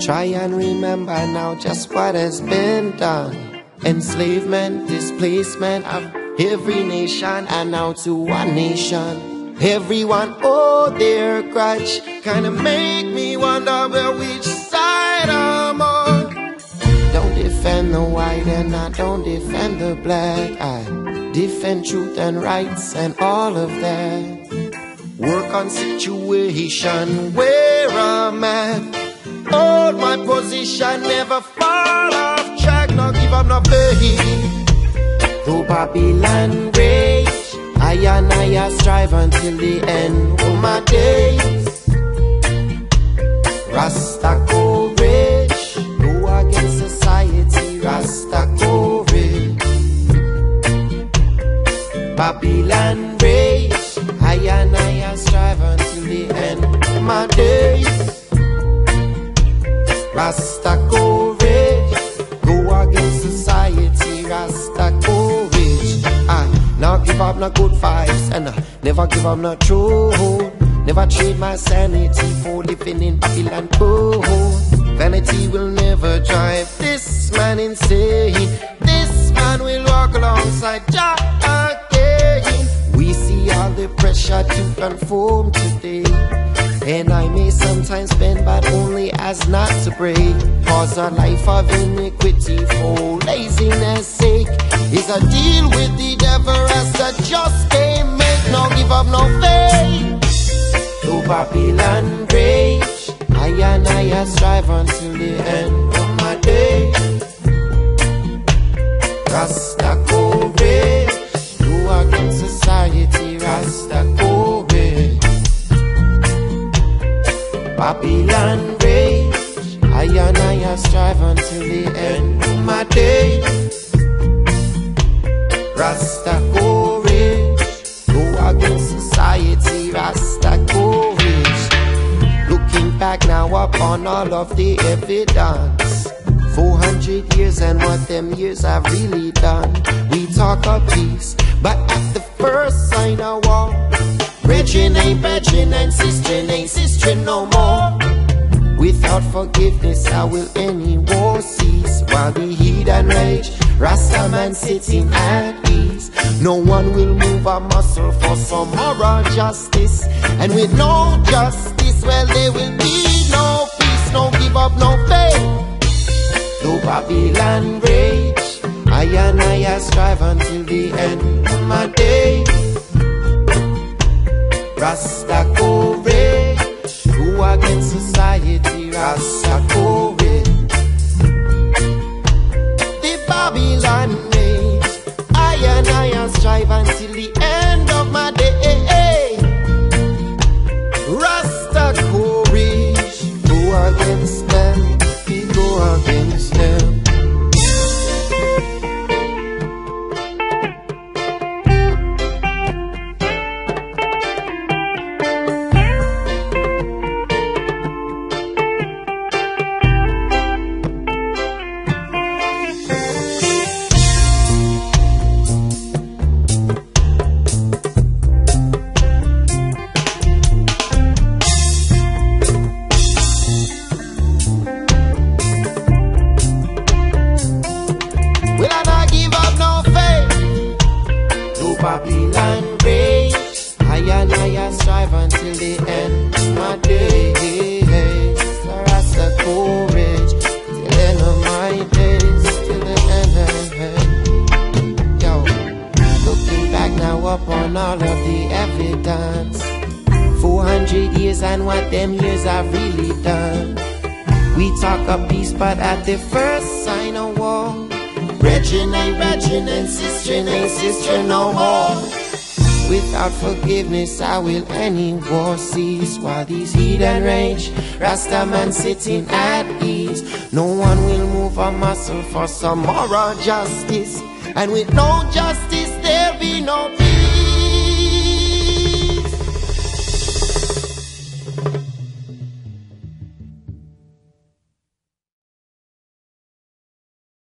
Try and remember now just what has been done. Enslavement, displacement of every nation, and now to one nation. Everyone owe their grudge. Kinda make me wonder where which side I'm on. Don't defend the white and I don't defend the black. I defend truth and rights and all of that. Work on situation where I'm at. Hold my position, never fall off track, not give up, not pay. Though Babylon rage, I strive until the end of my days. Rasta courage, go against society, Rasta courage. Babylon rage, I strive until the end of my days. Rasta courage, go against society, Rasta courage. I not give up no good vibes, and I never give up no truth. Never trade my sanity for living in Babylon poor. Vanity will never drive this man insane. This man will walk alongside Jah again. We see all the pressure to conform today, and I may sometimes bend, but only as not to break. Cause a life of iniquity for laziness sake is a deal with the devil as I just can't make. No give up, no faith. Though Babylon rage, I strive until the end of my day. Rasta courage, go against society, Rasta courage. Babylon rage, I strive until the end of my day. Rasta courage, go against society, Rasta courage. Looking back now upon all of the evidence, 400 years and what them years have really done. We talk of peace, but at the first sign of war, brethren ain't brethren and sistren ain't sistren no more. Without forgiveness, how will any war cease? While the heat and rage, Rastaman sitting at ease. No one will move a muscle for some moral justice, and with no justice, well, there will be no peace. No give up, no faith. Though Babylon rage, I strive until the end of my day. Rasta courage, go against society, Rasta courage. The Babylon rage, I strive until the end of my day. Rasta courage, go against them, we go against them. Babylon rage, I strive until the end of my days. Rasta courage, till the end of my days, till the end. Yo, looking back now upon all of the evidence, 400 years and what them years have really done. We talk of peace, but at the first sign of war, brethren ain't sistren no more. Without forgiveness, how will any war cease? While these heathen rage, Rastaman sitting at ease. No one will move a muscle for some moral justice, and with no justice, there'll be no peace.